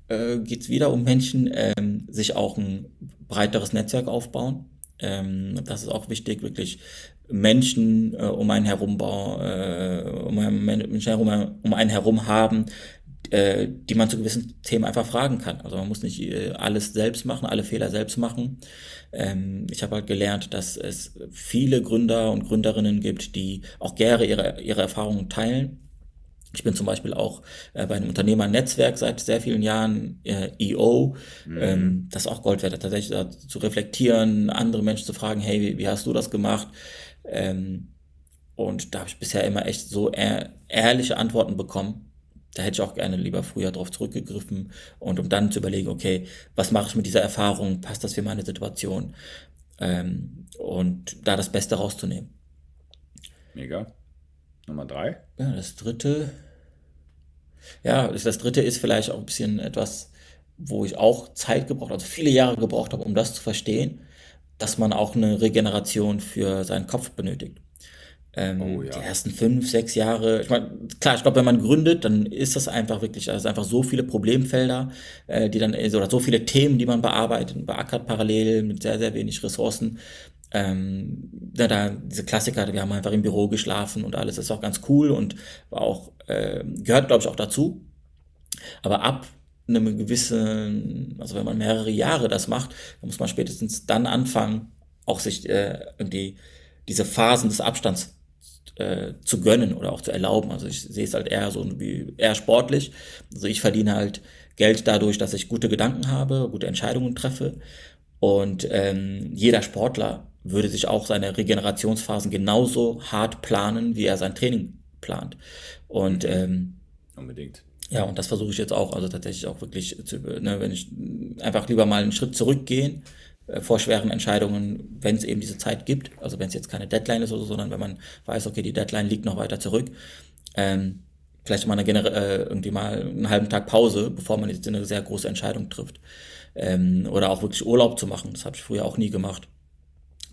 geht es wieder um Menschen, sich auch ein breiteres Netzwerk aufbauen. Das ist auch wichtig, wirklich Menschen um einen herum haben, die man zu gewissen Themen einfach fragen kann. Also man muss nicht alles selbst machen, alle Fehler selbst machen. Ich habe halt gelernt, dass es viele Gründer und Gründerinnen gibt, die auch gerne ihre Erfahrungen teilen. Ich bin zum Beispiel auch bei einem Unternehmernetzwerk seit sehr vielen Jahren, EO, das ist auch Gold wert, tatsächlich zu reflektieren, andere Menschen zu fragen, hey, wie hast du das gemacht? Und da habe ich bisher immer echt so ehrliche Antworten bekommen. Da hätte ich auch gerne lieber früher drauf zurückgegriffen und um dann zu überlegen, okay, was mache ich mit dieser Erfahrung, passt das für meine Situation? Und da das Beste rauszunehmen. Mega. Nummer 3? Ja, das dritte ist vielleicht auch ein bisschen etwas, wo ich auch viele Jahre gebraucht habe, um das zu verstehen, dass man auch eine Regeneration für seinen Kopf benötigt. Die ersten 5, 6 Jahre, ich meine, klar, ich glaube, wenn man gründet, dann ist das einfach wirklich, also einfach so viele Problemfelder, so viele Themen, die man beackert parallel mit sehr, sehr wenig Ressourcen. Diese Klassiker, wir haben einfach im Büro geschlafen und alles, das ist auch ganz cool und war auch, gehört, glaube ich, auch dazu. Aber ab einem gewissen, also wenn man mehrere Jahre das macht, dann muss man spätestens dann anfangen, auch sich irgendwie diese Phasen des Abstands zu gönnen oder auch zu erlauben. Also ich sehe es halt eher so wie eher sportlich. Also ich verdiene halt Geld dadurch, dass ich gute Gedanken habe, gute Entscheidungen treffe. Und jeder Sportler würde sich auch seine Regenerationsphasen genauso hart planen, wie er sein Training plant. Und unbedingt. Ja, und das versuche ich jetzt auch. Also tatsächlich auch wirklich, wenn ich einfach lieber mal einen Schritt zurückgehen vor schweren Entscheidungen, wenn es eben diese Zeit gibt, also wenn es jetzt keine Deadline ist oder so, sondern wenn man weiß, okay, die Deadline liegt noch weiter zurück, vielleicht mal irgendwie mal einen halben Tag Pause, bevor man jetzt eine sehr große Entscheidung trifft. Oder auch wirklich Urlaub zu machen, das habe ich früher auch nie gemacht.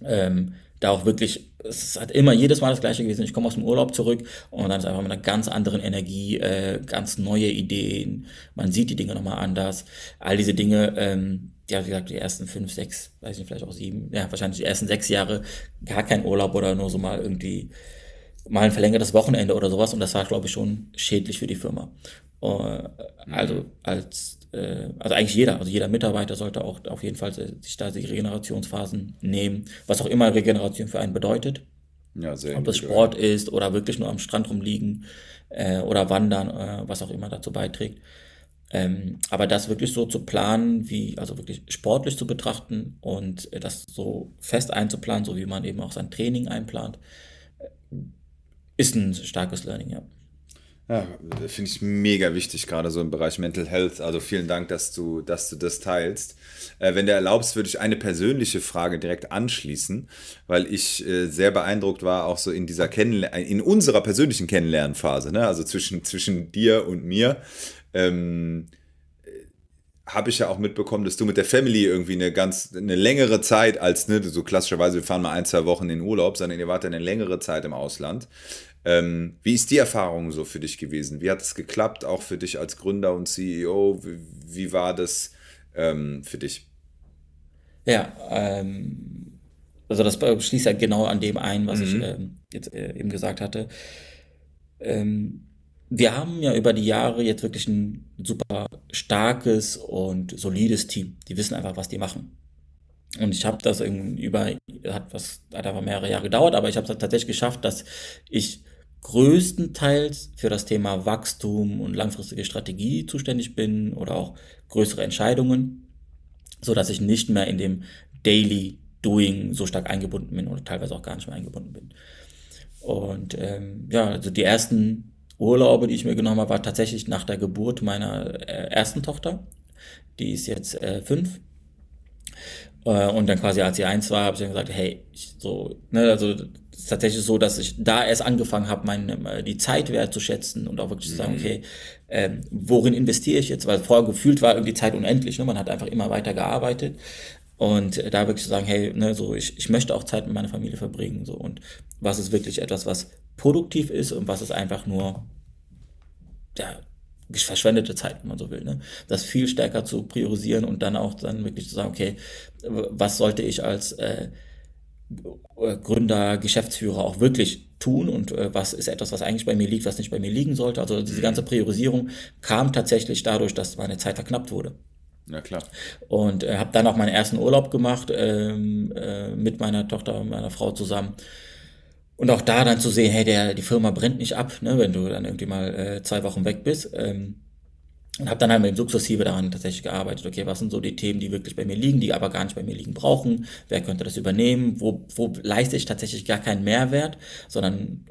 Da auch wirklich, es hat immer jedes Mal das Gleiche gewesen, ich komme aus dem Urlaub zurück und dann ist einfach mit einer ganz anderen Energie, ganz neue Ideen, man sieht die Dinge nochmal anders, all diese Dinge, ja, wie gesagt, die ersten 5, 6, weiß nicht, vielleicht auch 7, ja, wahrscheinlich die ersten 6 Jahre gar kein Urlaub oder nur so mal irgendwie mal ein verlängertes Wochenende oder sowas und das war, glaube ich, schon schädlich für die Firma. Also eigentlich jeder Mitarbeiter sollte auch auf jeden Fall sich da die Regenerationsphasen nehmen, was auch immer Regeneration für einen bedeutet. Ja, sehr Ob das Sport ist oder wirklich nur am Strand rumliegen oder wandern, was auch immer dazu beiträgt. Aber das wirklich so zu planen, also wirklich sportlich zu betrachten und das so fest einzuplanen, so wie man eben auch sein Training einplant, ist ein starkes Learning, ja. Ja, finde ich mega wichtig, gerade so im Bereich Mental Health. Also vielen Dank, dass du das teilst. Wenn du erlaubst, würde ich eine persönliche Frage direkt anschließen, weil ich sehr beeindruckt war, auch so in dieser in unserer persönlichen Kennenlernphase, ne? Also zwischen dir und mir, habe ich ja auch mitbekommen, dass du mit der Family irgendwie eine längere Zeit als, ne, so klassischerweise, wir fahren mal 1, 2 Wochen in Urlaub, sondern ihr wart ja eine längere Zeit im Ausland. Wie ist die Erfahrung so für dich gewesen? Wie hat es geklappt, auch für dich als Gründer und CEO? Wie war das für dich? Ja, also das schließt halt genau an dem ein, was ich jetzt eben gesagt hatte. Wir haben ja über die Jahre jetzt wirklich ein super starkes und solides Team. Die wissen einfach, was die machen. Und ich habe das hat einfach mehrere Jahre gedauert, aber ich habe es tatsächlich geschafft, dass ich größtenteils für das Thema Wachstum und langfristige Strategie zuständig bin oder auch größere Entscheidungen, so dass ich nicht mehr in dem Daily Doing so stark eingebunden bin oder teilweise auch gar nicht mehr eingebunden bin. Und ja, also die ersten Urlaube, die ich mir genommen habe, war tatsächlich nach der Geburt meiner ersten Tochter. Die ist jetzt 5. Und dann quasi, als sie 1 war, habe ich dann gesagt, hey, also es ist tatsächlich so, dass ich da erst angefangen habe, die Zeit wertzuschätzen und auch wirklich zu sagen, okay, worin investiere ich jetzt? Weil vorher gefühlt war irgendwie Zeit unendlich, ne? Man hat einfach immer weiter gearbeitet. Und da wirklich zu sagen, hey, ne, so ich möchte auch Zeit mit meiner Familie verbringen. So, und was ist wirklich etwas, was produktiv ist und was ist einfach nur, ja, verschwendete Zeit, wenn man so will, ne? Das viel stärker zu priorisieren und dann auch wirklich zu sagen, okay, was sollte ich als Gründer, Geschäftsführer auch wirklich tun und was ist etwas, was eigentlich bei mir liegt, was nicht bei mir liegen sollte. Also diese ganze Priorisierung kam tatsächlich dadurch, dass meine Zeit verknappt wurde. Ja, klar. Und habe dann auch meinen ersten Urlaub gemacht mit meiner Tochter und meiner Frau zusammen. Und auch da dann zu sehen, hey, die Firma brennt nicht ab, ne, wenn du dann irgendwie mal 2 Wochen weg bist. Und habe dann halt eben sukzessive daran tatsächlich gearbeitet. Okay, was sind so die Themen, die wirklich bei mir liegen, die aber gar nicht bei mir liegen brauchen? Wer könnte das übernehmen? Wo leiste ich tatsächlich gar keinen Mehrwert, sondern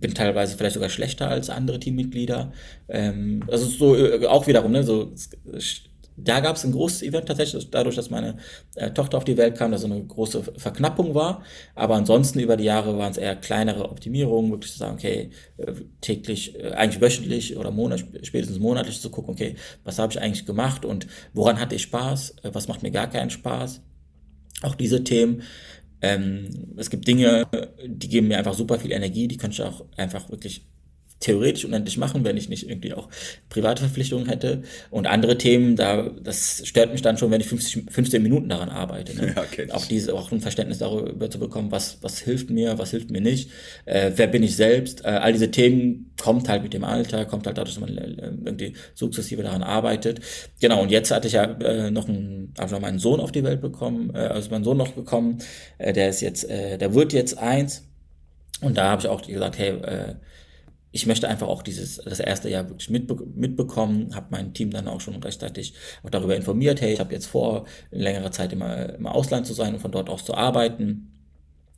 bin teilweise vielleicht sogar schlechter als andere Teammitglieder. Also so auch wiederum, ne, so da gab es ein großes Event tatsächlich, dadurch, dass meine Tochter auf die Welt kam, dass so eine große Verknappung war. Aber ansonsten über die Jahre waren es eher kleinere Optimierungen, wirklich zu sagen, okay, täglich, eigentlich wöchentlich oder spätestens monatlich zu gucken, okay, was habe ich eigentlich gemacht und woran hatte ich Spaß, was macht mir gar keinen Spaß. Auch diese Themen. Es gibt Dinge, die geben mir einfach super viel Energie, die könnte ich auch einfach wirklich theoretisch unendlich machen, wenn ich nicht irgendwie auch private Verpflichtungen hätte. Und andere Themen, das stört mich dann schon, wenn ich 15 Minuten daran arbeite. Ne? Ja, okay. Auch ein Verständnis darüber zu bekommen, was hilft mir, was hilft mir nicht, wer bin ich selbst. All diese Themen kommt halt mit dem Alter, kommt halt dadurch, dass man irgendwie sukzessive daran arbeitet. Genau, und jetzt hatte ich ja noch meinen Sohn auf die Welt bekommen, der wird jetzt 1. Und da habe ich auch gesagt, hey, ich möchte einfach auch das erste Jahr wirklich mitbekommen, habe mein Team dann auch schon rechtzeitig auch darüber informiert, hey, ich habe jetzt vor, längere Zeit im Ausland zu sein und von dort aus zu arbeiten.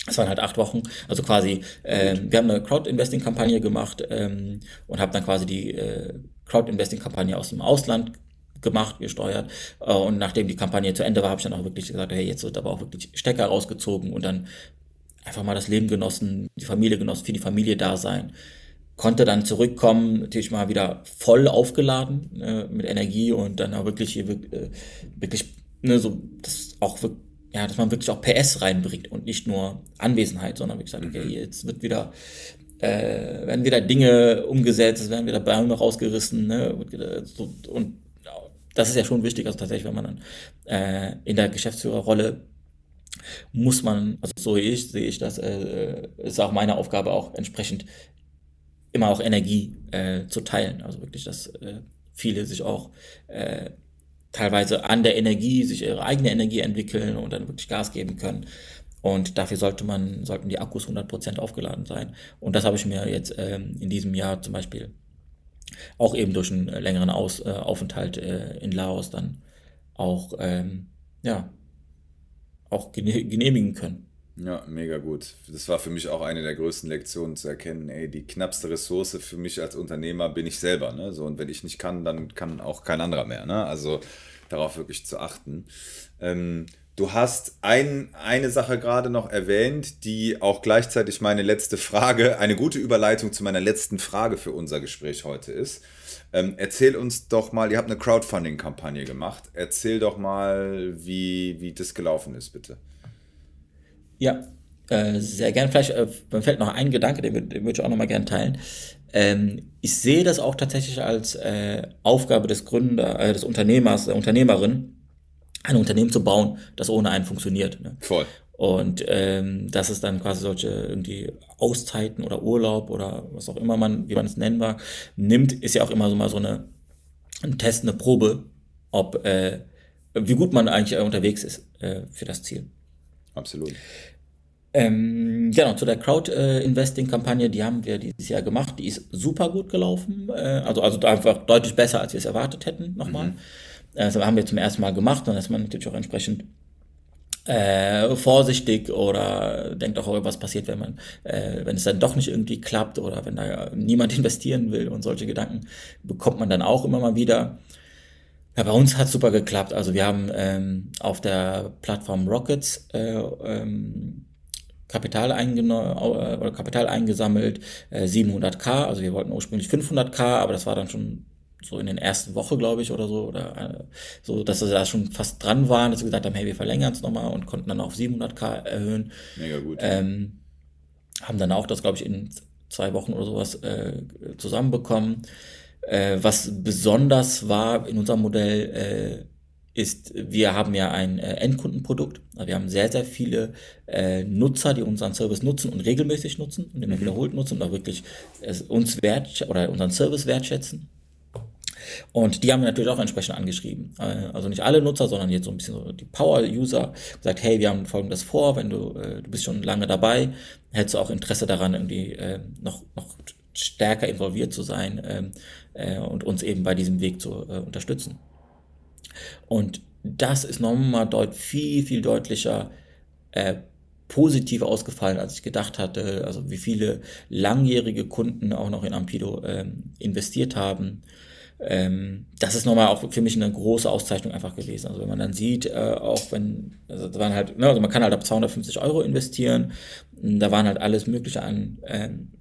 Es waren halt 8 Wochen, also quasi, wir haben eine Crowd-Investing-Kampagne gemacht und habe dann quasi die Crowd-Investing-Kampagne aus dem Ausland gesteuert. Und nachdem die Kampagne zu Ende war, habe ich dann auch wirklich gesagt, hey, jetzt wird aber auch wirklich Stecker rausgezogen und dann einfach mal das Leben genossen, die Familie genossen, für die Familie da sein. Konnte dann zurückkommen, natürlich mal wieder voll aufgeladen mit Energie und dann auch wirklich dass man wirklich auch PS reinbringt und nicht nur Anwesenheit, sondern wie gesagt, okay, jetzt wird wieder werden wieder Dinge umgesetzt, es werden wieder Bäume rausgerissen, ne? Und das ist ja schon wichtig, also tatsächlich, wenn man dann in der Geschäftsführerrolle muss man, also so sehe ich das, ist auch meine Aufgabe, auch entsprechend immer auch Energie zu teilen, also wirklich, dass viele sich auch teilweise an der Energie, sich ihre eigene Energie entwickeln und dann wirklich Gas geben können, und dafür sollten die Akkus 100% aufgeladen sein, und das habe ich mir jetzt in diesem Jahr zum Beispiel auch eben durch einen längeren Aufenthalt in Laos dann auch genehmigen können. Ja, mega gut. Das war für mich auch eine der größten Lektionen zu erkennen, ey, die knappste Ressource für mich als Unternehmer bin ich selber, ne? So, und wenn ich nicht kann, dann kann auch kein anderer mehr, ne? Also darauf wirklich zu achten. Du hast eine Sache gerade noch erwähnt, die auch gleichzeitig meine letzte Frage, eine gute Überleitung zu meiner letzten Frage für unser Gespräch heute ist. Erzähl uns doch mal, ihr habt eine Crowdfunding-Kampagne gemacht. Erzähl doch mal, wie das gelaufen ist, bitte. Ja, sehr gern. Vielleicht mir fällt noch ein Gedanke, den würde ich auch noch mal gerne teilen. Ich sehe das auch tatsächlich als Aufgabe des Gründers, des Unternehmers, der Unternehmerin, ein Unternehmen zu bauen, das ohne einen funktioniert. Ne? Voll. Und dass es dann quasi solche irgendwie Auszeiten oder Urlaub oder was auch immer wie man es nennen mag, nimmt, ist ja auch immer so mal so ein Test, eine Probe, ob wie gut man eigentlich unterwegs ist für das Ziel. Absolut. Genau, zu der Crowd-Investing-Kampagne, die haben wir dieses Jahr gemacht, die ist super gut gelaufen, also einfach deutlich besser, als wir es erwartet hätten, nochmal. Das haben wir zum ersten Mal gemacht, dann ist man natürlich auch entsprechend vorsichtig oder denkt auch, was passiert, wenn es dann doch nicht irgendwie klappt oder wenn da niemand investieren will, und solche Gedanken bekommt man dann auch immer mal wieder. Ja, bei uns hat es super geklappt. Also wir haben auf der Plattform Rockets Kapital eingesammelt, 700.000, also wir wollten ursprünglich 500.000, aber das war dann schon so in den ersten Woche, glaube ich, oder so, so, dass wir da schon fast dran waren, dass wir gesagt haben, hey, wir verlängern es nochmal, und konnten dann auf 700.000 erhöhen. Mega gut. Haben dann auch das, glaube ich, in 2 Wochen oder sowas zusammenbekommen. Was besonders war in unserem Modell, ist, wir haben ja ein Endkundenprodukt. Also wir haben sehr, sehr viele Nutzer, die unseren Service nutzen und regelmäßig nutzen und immer wiederholt nutzen und auch wirklich unseren Service wertschätzen. Und die haben wir natürlich auch entsprechend angeschrieben. Also nicht alle Nutzer, sondern jetzt so ein bisschen so die Power-User. Gesagt, hey, wir haben Folgendes vor, wenn du bist schon lange dabei, hättest du auch Interesse daran, irgendwie noch stärker involviert zu sein und uns eben bei diesem Weg zu unterstützen. Und das ist nochmal viel, viel deutlicher positiv ausgefallen, als ich gedacht hatte. Also wie viele langjährige Kunden auch noch in Ampido investiert haben. Das ist nochmal auch für mich eine große Auszeichnung einfach gewesen. Also wenn man dann sieht, man kann halt ab 250 € investieren, da waren halt alles mögliche an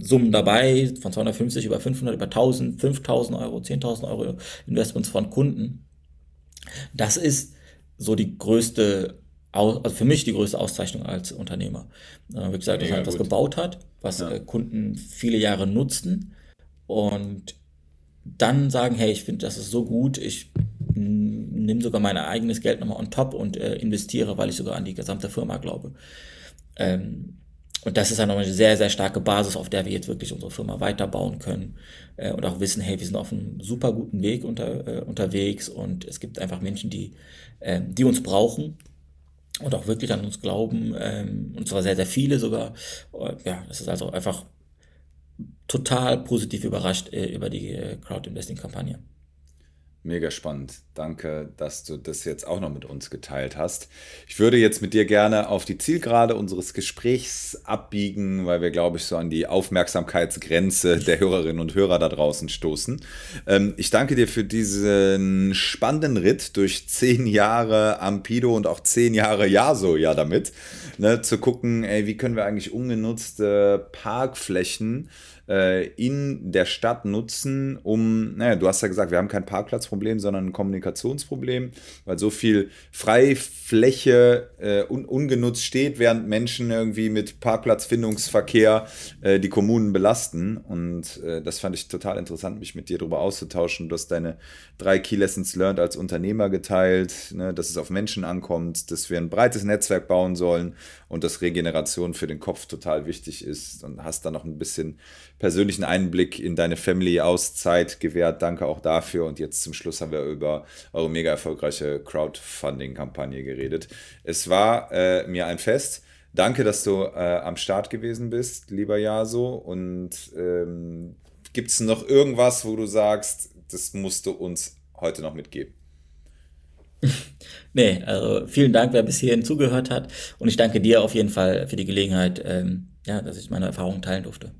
Summen dabei, von 250 über 500, über 1000, 5000 €, 10.000 € Investments von Kunden. Das ist so die größte, also für mich die größte Auszeichnung als Unternehmer. Wie gesagt, dass man etwas gebaut hat, was Kunden viele Jahre nutzen und dann sagen, hey, ich finde, das ist so gut, ich nehme sogar mein eigenes Geld nochmal on top und investiere, weil ich sogar an die gesamte Firma glaube. Und das ist ja nochmal eine sehr, sehr starke Basis, auf der wir jetzt wirklich unsere Firma weiterbauen können und auch wissen, hey, wir sind auf einem super guten Weg unterwegs, und es gibt einfach Menschen, die uns brauchen und auch wirklich an uns glauben, und zwar sehr, sehr viele sogar. Ja, das ist also einfach total positiv überrascht über die Crowd-Investing-Kampagne. Mega spannend. Danke, dass du das jetzt auch noch mit uns geteilt hast. Ich würde jetzt mit dir gerne auf die Zielgerade unseres Gesprächs abbiegen, weil wir, glaube ich, so an die Aufmerksamkeitsgrenze der Hörerinnen und Hörer da draußen stoßen. Ich danke dir für diesen spannenden Ritt durch 10 Jahre Ampido und auch 10 Jahre Yaso, ja, damit, ne, zu gucken, ey, wie können wir eigentlich ungenutzte Parkflächen in der Stadt nutzen, um, naja, du hast ja gesagt, wir haben kein Parkplatzproblem, sondern ein Kommunikationsproblem, weil so viel Freifläche ungenutzt steht, während Menschen irgendwie mit Parkplatzfindungsverkehr die Kommunen belasten, und das fand ich total interessant, mich mit dir darüber auszutauschen. Du hast deine 3 Key Lessons learned als Unternehmer geteilt, ne, dass es auf Menschen ankommt, dass wir ein breites Netzwerk bauen sollen und dass Regeneration für den Kopf total wichtig ist, und hast da noch ein bisschen persönlichen Einblick in deine Family-Auszeit gewährt. Danke auch dafür. Und jetzt zum Schluss haben wir über eure mega erfolgreiche Crowdfunding-Kampagne geredet. Es war mir ein Fest. Danke, dass du am Start gewesen bist, lieber Yaso. Und gibt es noch irgendwas, wo du sagst, das musst du uns heute noch mitgeben? Nee, also vielen Dank, wer bis hierhin zugehört hat. Und ich danke dir auf jeden Fall für die Gelegenheit, ja, dass ich meine Erfahrungen teilen durfte.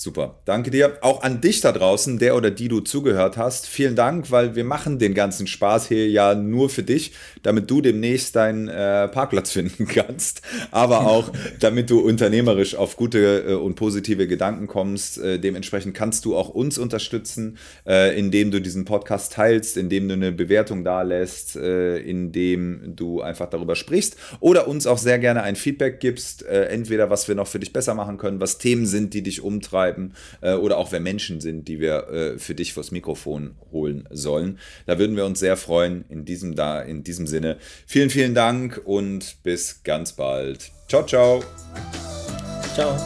Super, danke dir. Auch an dich da draußen, der oder die du zugehört hast, vielen Dank, weil wir machen den ganzen Spaß hier ja nur für dich, damit du demnächst deinen Parkplatz finden kannst, aber auch, damit du unternehmerisch auf gute und positive Gedanken kommst. Dementsprechend kannst du auch uns unterstützen, indem du diesen Podcast teilst, indem du eine Bewertung dalässt, indem du einfach darüber sprichst oder uns auch sehr gerne ein Feedback gibst, entweder was wir noch für dich besser machen können, was Themen sind, die dich umtreiben, oder auch wer Menschen sind, die wir für dich vors Mikrofon holen sollen. Da würden wir uns sehr freuen. In diesem Sinne vielen, vielen Dank und bis ganz bald. Ciao, ciao. Ciao.